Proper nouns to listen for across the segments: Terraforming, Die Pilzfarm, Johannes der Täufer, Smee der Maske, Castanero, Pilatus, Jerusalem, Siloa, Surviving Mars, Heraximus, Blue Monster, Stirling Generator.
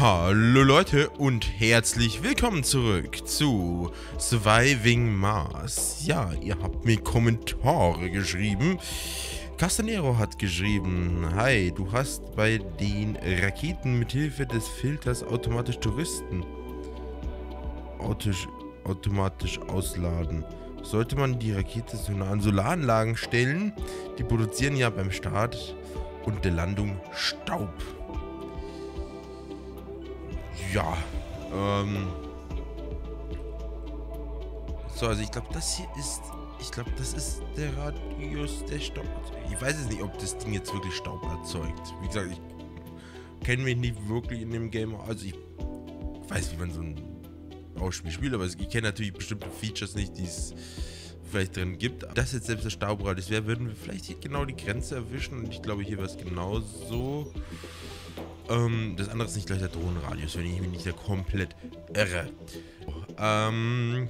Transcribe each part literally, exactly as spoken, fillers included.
Hallo Leute und herzlich willkommen zurück zu Surviving Mars. Ja, ihr habt mir Kommentare geschrieben. Castanero hat geschrieben: Hi, du hast bei den Raketen mithilfe des Filters automatisch Touristen Autos automatisch ausladen. Sollte man die Rakete so nah an Solaranlagen stellen, die produzieren ja beim Start und der Landung Staub. Ja, ähm. So, also ich glaube, das hier ist. Ich glaube, das ist der Radius der Staub. Ich weiß es nicht, ob das Ding jetzt wirklich Staub erzeugt. Wie gesagt, ich kenne mich nicht wirklich in dem Game. Also ich weiß, wie man so ein Bauspiel spielt, aber ich kenne natürlich bestimmte Features nicht, die es vielleicht drin gibt. Das jetzt selbst der Staubradius wäre, würden wir vielleicht hier genau die Grenze erwischen. Und ich glaube, hier wäre es genauso. Ähm, das andere ist nicht gleich der Drohnenradius, wenn ich mich nicht da komplett irre. Ähm,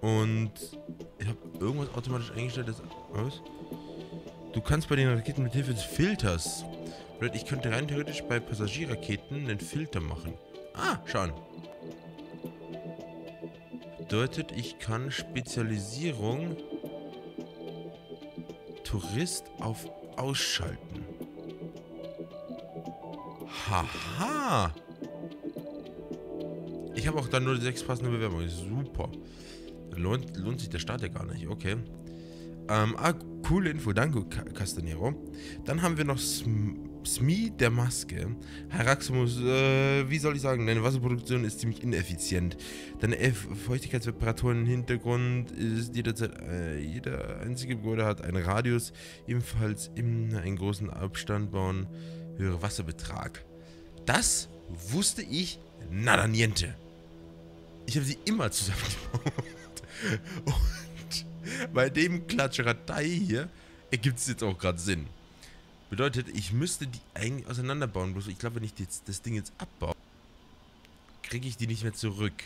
und ich habe irgendwas automatisch eingestellt. Das, was? Du kannst bei den Raketen mit Hilfe des Filters. Ich könnte rein theoretisch bei Passagierraketen einen Filter machen. Ah, schauen. Bedeutet, ich kann Spezialisierung Tourist auf Ausschalten. Haha! Ich habe auch dann nur sechs passende Bewerbungen. Super. Dann lohnt, lohnt sich der Start ja gar nicht. Okay. Ähm, ah, coole Info. Danke, Castanero. Dann haben wir noch Smee der Maske. Heraximus, äh, wie soll ich sagen, deine Wasserproduktion ist ziemlich ineffizient. Deine Feuchtigkeitsreparaturen im Hintergrund ist jederzeit, äh, jeder einzige Gebäude hat einen Radius, ebenfalls immer einen großen Abstand bauen. Höhere Wasserbetrag. Das wusste ich nada niente. Ich habe sie immer zusammengebaut. Und bei dem Klatscherei hier ergibt es jetzt auch gerade Sinn. Bedeutet, ich müsste die eigentlich auseinanderbauen. Bloß ich glaube, wenn ich jetzt das Ding jetzt abbaue, kriege ich die nicht mehr zurück.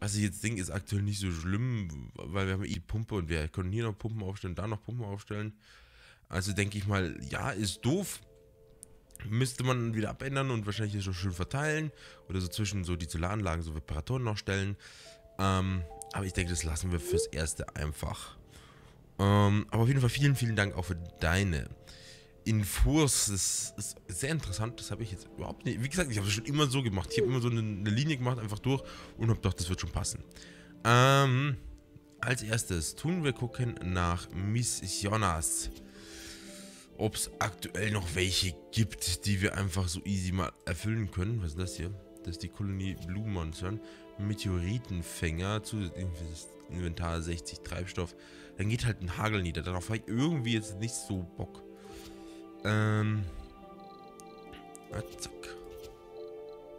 Was ich jetzt denke, ist aktuell nicht so schlimm, weil wir haben eh die Pumpe und wir können hier noch Pumpen aufstellen, da noch Pumpen aufstellen. Also denke ich mal, ja, ist doof. Müsste man wieder abändern und wahrscheinlich so schön verteilen. Oder so zwischen so die Solaranlagen, so Reparaturen noch stellen. Ähm, aber ich denke, das lassen wir fürs Erste einfach. Ähm, aber auf jeden Fall vielen, vielen Dank auch für deine Infos. Das ist sehr interessant. Das habe ich jetzt überhaupt nicht. Wie gesagt, ich habe das schon immer so gemacht. Ich habe immer so eine, eine Linie gemacht, einfach durch. Und habe gedacht, das wird schon passen. Ähm, als erstes tun wir gucken nach Missionas. Ob es aktuell noch welche gibt, die wir einfach so easy mal erfüllen können. Was ist das hier? Das ist die Kolonie Blue Monster. Meteoritenfänger, zusätzliches Inventar, sechzig Treibstoff. Dann geht halt ein Hagel nieder. Darauf habe ich irgendwie jetzt nicht so Bock. Ähm. Ah, zack.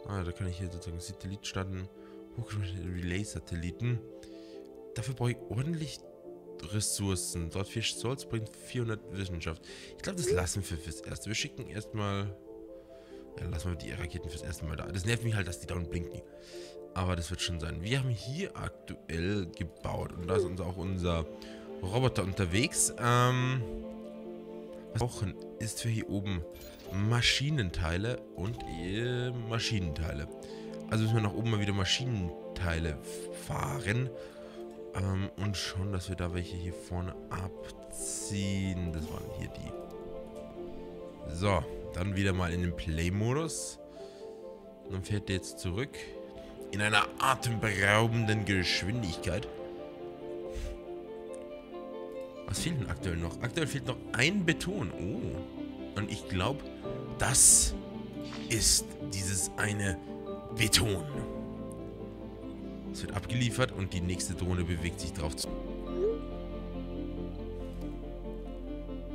Ah, da kann ich hier sozusagen Satellit starten. Hochgeschwindigkeit Relay-Satelliten. Dafür brauche ich ordentlich Ressourcen. Dort vier Souls bringt vierhundert Wissenschaft. Ich glaube, das lassen wir fürs Erste. Wir schicken erstmal. Ja, lassen wir die Raketen fürs erste Mal da. Das nervt mich halt, dass die da unten blinken. Aber das wird schon sein. Wir haben hier aktuell gebaut. Und da ist uns auch unser Roboter unterwegs. Ähm, was wir brauchen, ist für hier oben Maschinenteile und äh, Maschinenteile. Also müssen wir nach oben mal wieder Maschinenteile fahren. Ähm, und schauen, dass wir da welche hier vorne abziehen. Das waren hier die. So, dann wieder mal in den Play-Modus. Dann fährt der jetzt zurück. In einer atemberaubenden Geschwindigkeit. Was fehlt denn aktuell noch? Aktuell fehlt noch ein Beton. Oh. Und ich glaube, das ist dieses eine Beton. Es wird abgeliefert und die nächste Drohne bewegt sich drauf zu.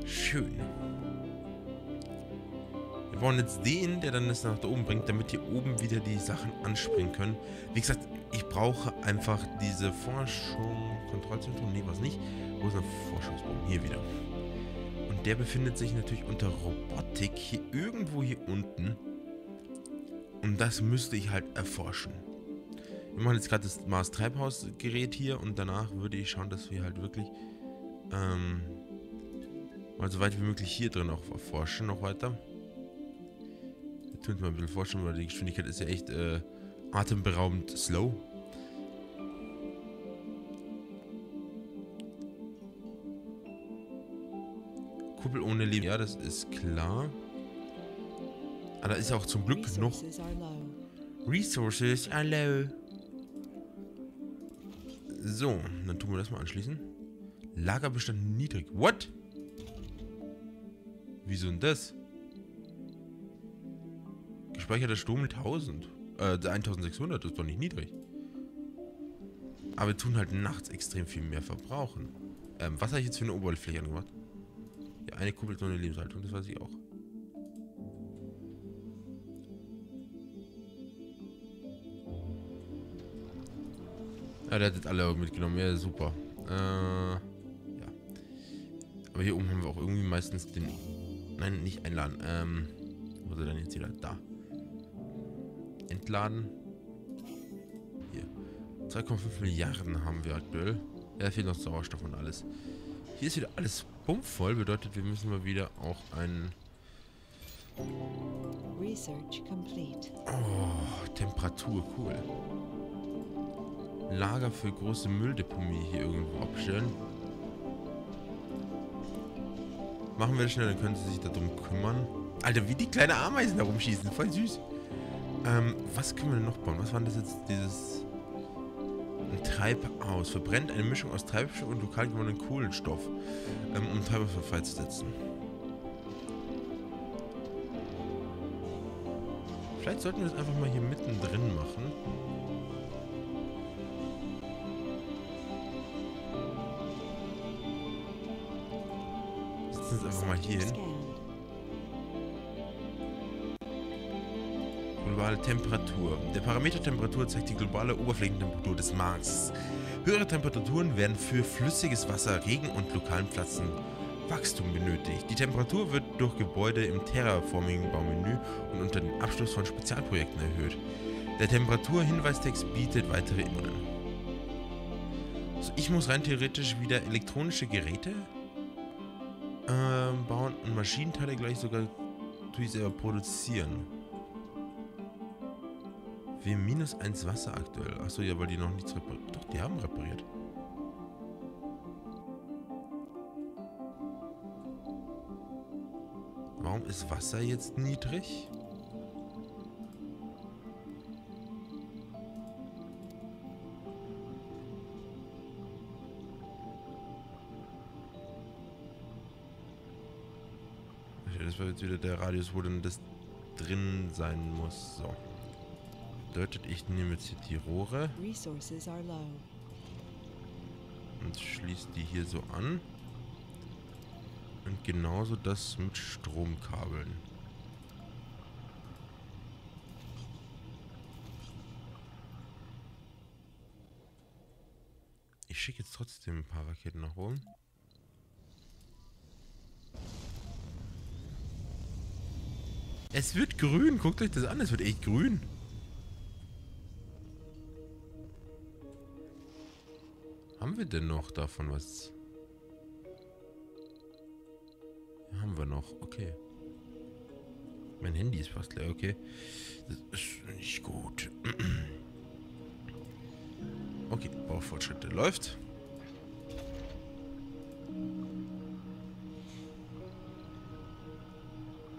Schön. Wir brauchen jetzt den, der dann das nach da oben bringt, damit hier oben wieder die Sachen anspringen können. Wie gesagt, ich brauche einfach diese Forschung. Kontrollzentrum? Nee, was nicht. Wo ist der Forschungsbaum? Hier wieder. Und der befindet sich natürlich unter Robotik. Hier irgendwo hier unten. Und das müsste ich halt erforschen. Wir machen jetzt gerade das Mars-Treibhausgerät hier und danach würde ich schauen, dass wir halt wirklich ähm, mal so weit wie möglich hier drin auch erforschen noch weiter. Könnt ihr mal ein bisschen vorstellen, weil die Geschwindigkeit ist ja echt äh, atemberaubend slow. Kuppel ohne Leben, ja, das ist klar. Ah, da ist auch zum Glück noch... Resources are low. So, dann tun wir das mal anschließen. Lagerbestand niedrig. What? Wieso denn das? Gespeicherter Strom tausend. Äh, eintausendsechshundert ist doch nicht niedrig. Aber wir tun halt nachts extrem viel mehr verbrauchen. Ähm, was habe ich jetzt für eine Oberfläche angemacht? Ja, eine Kuppel ohne Lebenshaltung, das weiß ich auch. Ja, der hat jetzt alle mitgenommen. Ja, super. Äh, ja. Aber hier oben haben wir auch irgendwie meistens den... Nein, nicht einladen. Ähm, wo ist er denn jetzt wieder? Da. Entladen. Hier. zwei Komma fünf Milliarden haben wir aktuell. Ja, da fehlt noch Sauerstoff und alles. Hier ist wieder alles pumpvoll. Bedeutet, wir müssen mal wieder auch einen... Research complete. Oh, Temperatur, cool. Lager für große Mülldeponie hier irgendwo abstellen. Machen wir das schnell, dann können sie sich darum kümmern. Alter, wie die kleinen Ameisen da rumschießen. Voll süß. Ähm, was können wir denn noch bauen? Was war denn das jetzt? Dieses... Ein Treibhaus. Verbrennt eine Mischung aus Treibstoff und lokal gewonnenen Kohlenstoff, ähm, um Treibhausverfall freizusetzen. Vielleicht sollten wir das einfach mal hier mittendrin machen. Jetzt einfach mal hier hin. Globale Temperatur. Der Parameter Temperatur zeigt die globale Oberflächentemperatur des Mars. Höhere Temperaturen werden für flüssiges Wasser, Regen und lokalen Pflanzenwachstum benötigt. Die Temperatur wird durch Gebäude im Terraforming-Baumenü und unter dem Abschluss von Spezialprojekten erhöht. Der Temperaturhinweistext bietet weitere Infos. Also ich muss rein theoretisch wieder elektronische Geräte Ähm, bauen und Maschinenteile gleich sogar tue ich selber produzieren. Wir minus eins Wasser aktuell. Achso, ja, weil die noch nichts repariert. Doch, die haben repariert. Warum ist Wasser jetzt niedrig? Das war jetzt wieder der Radius, wo dann das drin sein muss. So. Bedeutet, ich nehme jetzt hier die Rohre. Und schließe die hier so an. Und genauso das mit Stromkabeln. Ich schicke jetzt trotzdem ein paar Raketen nach oben. Es wird grün. Guckt euch das an. Es wird echt grün. Haben wir denn noch davon was? Haben wir noch. Okay. Mein Handy ist fast leer. Okay. Das ist nicht gut. Okay. Baufortschritte. Läuft.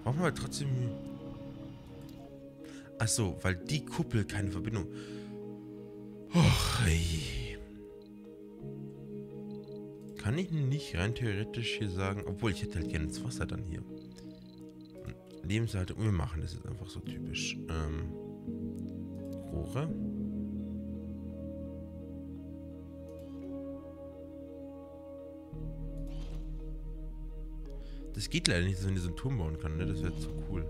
Brauchen wir halt trotzdem... Achso, weil die Kuppel keine Verbindung... Och, ey. Kann ich nicht rein theoretisch hier sagen... Obwohl, ich hätte halt gerne das Wasser dann hier. Lebenshaltung... Wir machen das jetzt einfach so typisch. Ähm, Rohre. Das geht leider nicht, dass man diesen Turm bauen kann, ne? Das wäre zu cool.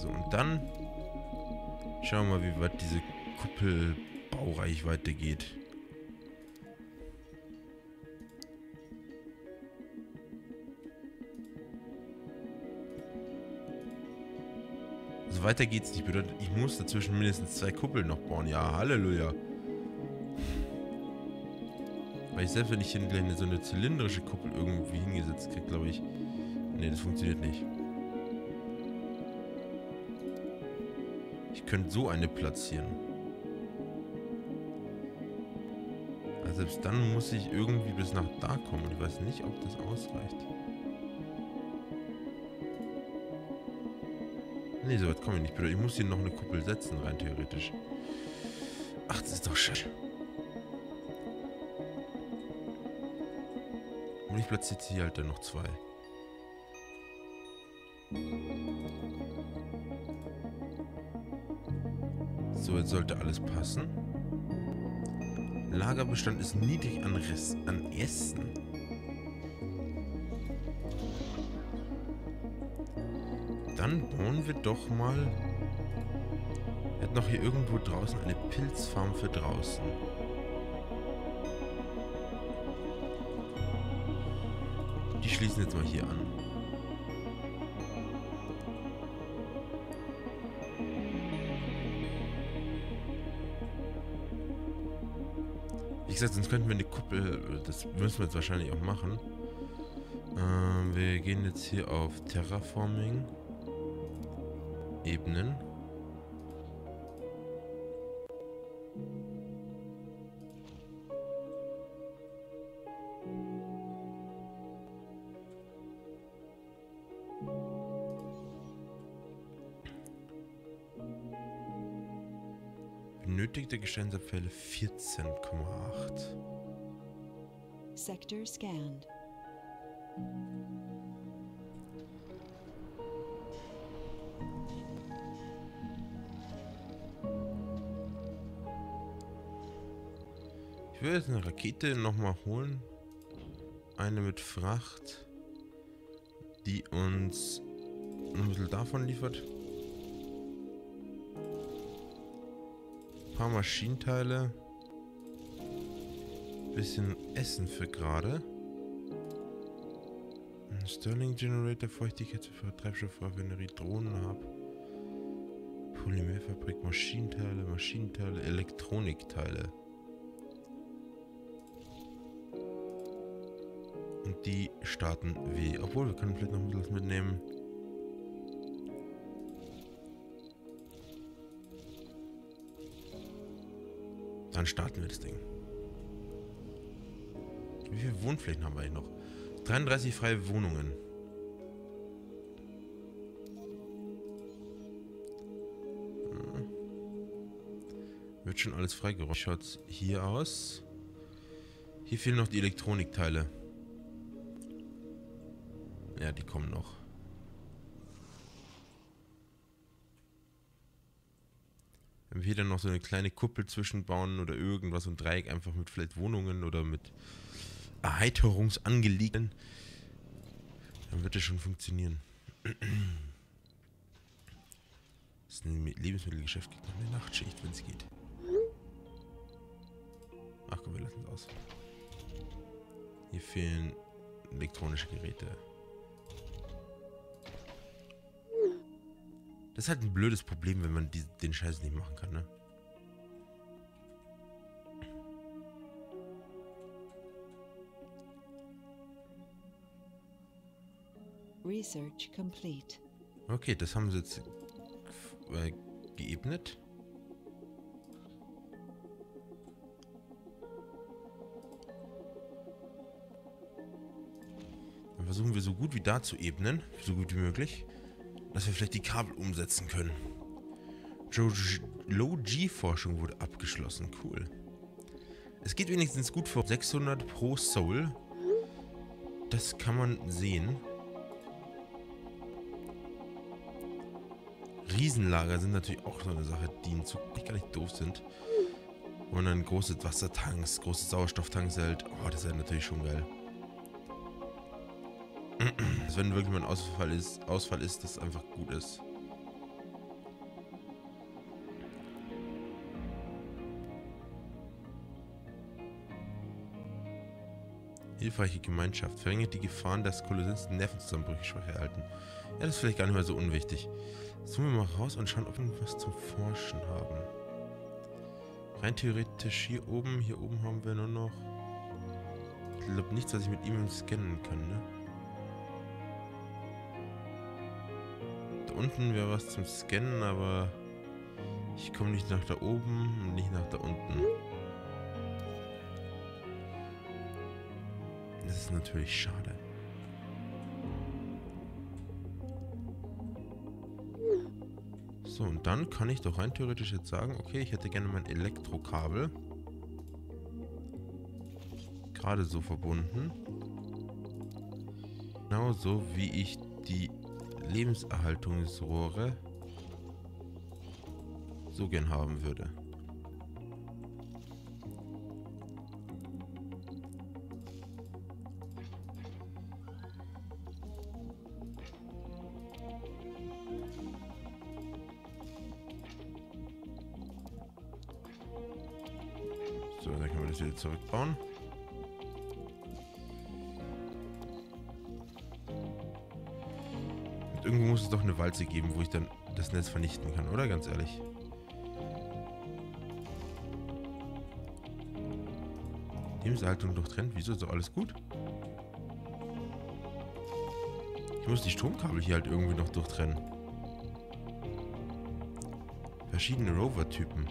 So, und dann schauen wir mal, wie weit diese Kuppelbaureichweite geht. Weiter geht's nicht. Bedeutet, ich muss dazwischen mindestens zwei Kuppeln noch bauen. Ja, Halleluja. Weil ich selbst, wenn ich hier gleich eine, so eine zylindrische Kuppel irgendwie hingesetzt kriege, glaube ich. Ne, das funktioniert nicht. Ich könnte so eine platzieren. Aber selbst dann muss ich irgendwie bis nach da kommen. Und ich weiß nicht, ob das ausreicht. Ne, so weit komme ich nicht. Ich muss hier noch eine Kuppel setzen, rein theoretisch. Ach, das ist doch schön. Und ich platziere hier halt dann noch zwei. So, jetzt sollte alles passen. Lagerbestand ist niedrig an, Rest, an Essen. Dann bauen wir doch mal... Er hat noch hier irgendwo draußen eine Pilzfarm für draußen. Die schließen jetzt mal hier an. Wie gesagt, sonst könnten wir eine Kuppel, das müssen wir jetzt wahrscheinlich auch machen. Ähm, wir gehen jetzt hier auf Terraforming, Ebenen. Benötigte Gesteinsabfälle vierzehn Komma acht. Sector scanned. Ich will jetzt eine Rakete nochmal holen. Eine mit Fracht, die uns ein bisschen davon liefert. Ein paar Maschinenteile, bisschen Essen für gerade, Stirling Generator, Feuchtigkeit für Treibstoff, Raffinerie, Drohnenhub, Polymerfabrik, Maschinenteile, Maschinenteile, Elektronikteile. Und die starten wie, obwohl wir können vielleicht noch ein bisschen was mitnehmen. Dann starten wir das Ding. Wie viele Wohnflächen haben wir eigentlich noch? dreiunddreißig freie Wohnungen. Hm. Wird schon alles freigeräumt. Schaut es hier aus. Hier fehlen noch die Elektronikteile. Ja, die kommen noch. Wenn wir hier dann noch so eine kleine Kuppel zwischenbauen oder irgendwas und Dreieck einfach mit vielleicht Wohnungen oder mit Erheiterungsangelegenheiten, dann wird das schon funktionieren. Das ist ein Lebensmittelgeschäft, geht noch eine Nachtschicht, wenn es geht. Ach komm, wir lassen es aus. Hier fehlen elektronische Geräte. Das ist halt ein blödes Problem, wenn man die, den Scheiß nicht machen kann, ne? Research complete. Okay, das haben sie jetzt äh, geebnet. Dann versuchen wir so gut wie da zu ebnen, so gut wie möglich. Dass wir vielleicht die Kabel umsetzen können. Low-G-Forschung wurde abgeschlossen. Cool. Es geht wenigstens gut vor. sechshundert pro Soul. Das kann man sehen. Riesenlager sind natürlich auch so eine Sache, die in Zukunft gar nicht doof sind. Und dann große Wassertanks, große Sauerstofftanks halt. Oh, das ist natürlich schon geil. Dass wenn wirklich mal ein Ausfall ist, Ausfall ist, das einfach gut ist. Hilfreiche Gemeinschaft. Verringert die Gefahren, dass Kolossenzen Nervenzusammenbrüche schwach erhalten. Ja, das ist vielleicht gar nicht mal so unwichtig. Zoomen wir mal raus und schauen, ob wir irgendwas zum Forschen haben. Rein theoretisch hier oben. Hier oben haben wir nur noch Ich glaube nichts, was ich mit ihm scannen kann, ne? Da unten wäre was zum Scannen, aber ich komme nicht nach da oben und nicht nach da unten. Das ist natürlich schade. So, und dann kann ich doch rein theoretisch jetzt sagen, okay, ich hätte gerne mein Elektrokabel. Gerade so verbunden. Genauso wie ich die Lebenserhaltungsrohre so gern haben würde. So, dann können wir das wieder zurückbauen. Irgendwo muss es doch eine Walze geben, wo ich dann das Netz vernichten kann, oder? Ganz ehrlich. Lebenshaltung durchtrennt. Wieso? Ist doch alles gut? Ich muss die Stromkabel hier halt irgendwie noch durchtrennen. Verschiedene Rover-Typen.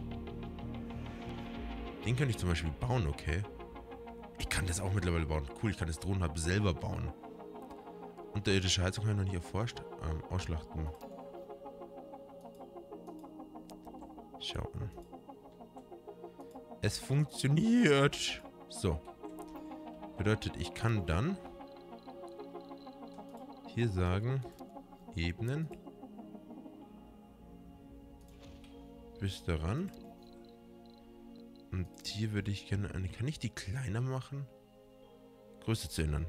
Den könnte ich zum Beispiel bauen, okay? Ich kann das auch mittlerweile bauen. Cool, ich kann das Drohnenhub selber bauen. Unterirdische Heizung habe ich noch nicht erforscht. Ähm, ausschlachten. Schauen. Es funktioniert. So. Bedeutet, ich kann dann hier sagen, Ebenen. Bis daran. Und hier würde ich gerne eine... Kann ich die kleiner machen? Größe zu ändern.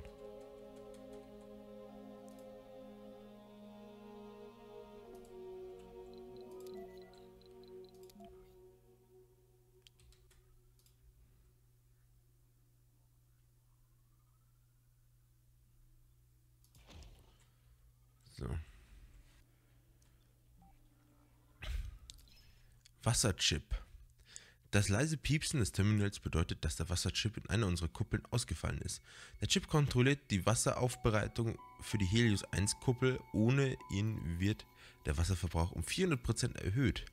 Wasserchip. Das leise Piepsen des Terminals bedeutet, dass der Wasserchip in einer unserer Kuppeln ausgefallen ist. Der Chip kontrolliert die Wasseraufbereitung für die Helios eins Kuppel. Ohne ihn wird der Wasserverbrauch um vierhundert Prozent erhöht.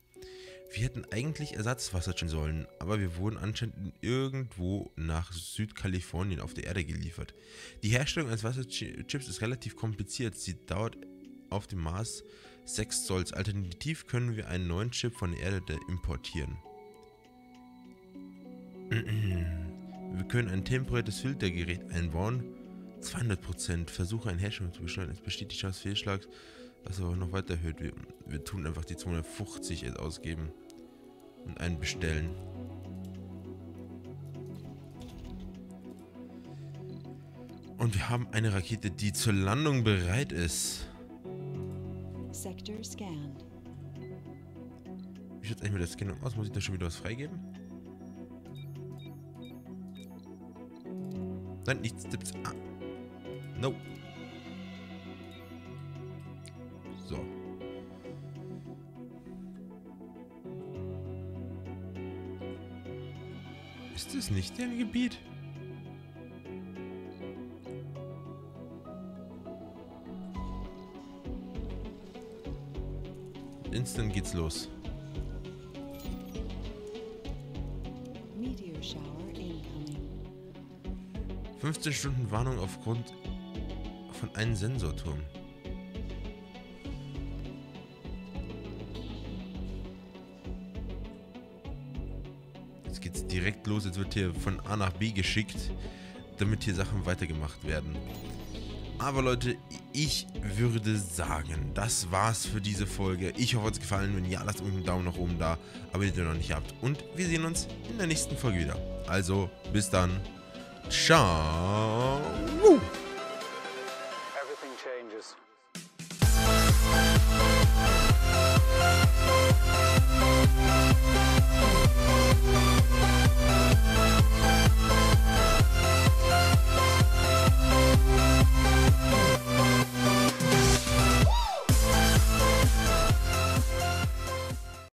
Wir hätten eigentlich Ersatzwasserchips sollen, aber wir wurden anscheinend irgendwo nach Südkalifornien auf der Erde geliefert. Die Herstellung eines Wasserchips ist relativ kompliziert. Sie dauert auf dem Mars sechs Zolls. Alternativ können wir einen neuen Chip von der Erde importieren. Wir können ein temporiertes Filtergerät einbauen. zweihundert Prozent. Versuche eine Herstellung zu beschleunigen. Es besteht die Chance Fehlschlags, was aber noch weiter erhöht. Wir, wir tun einfach die zweihundertfünfzig jetzt ausgeben und einen bestellen. Und wir haben eine Rakete, die zur Landung bereit ist. Sector scanned. Wie schaut es eigentlich mit der Scannung aus? Muss ich da schon wieder was freigeben? Nein, nichts Tipps. Ah. No. So. Ist das nicht dein Gebiet? Instant geht's los. fünfzehn Stunden Warnung aufgrund von einem Sensorturm. Jetzt geht's direkt los. Jetzt wird hier von A nach B geschickt, damit hier Sachen weitergemacht werden. Aber Leute, ich würde sagen, das war's für diese Folge. Ich hoffe, es hat euch gefallen. Wenn ja, lasst unten einen Daumen nach oben da, abonniert, wenn ihr noch nicht habt. Und wir sehen uns in der nächsten Folge wieder. Also, bis dann. Ciao.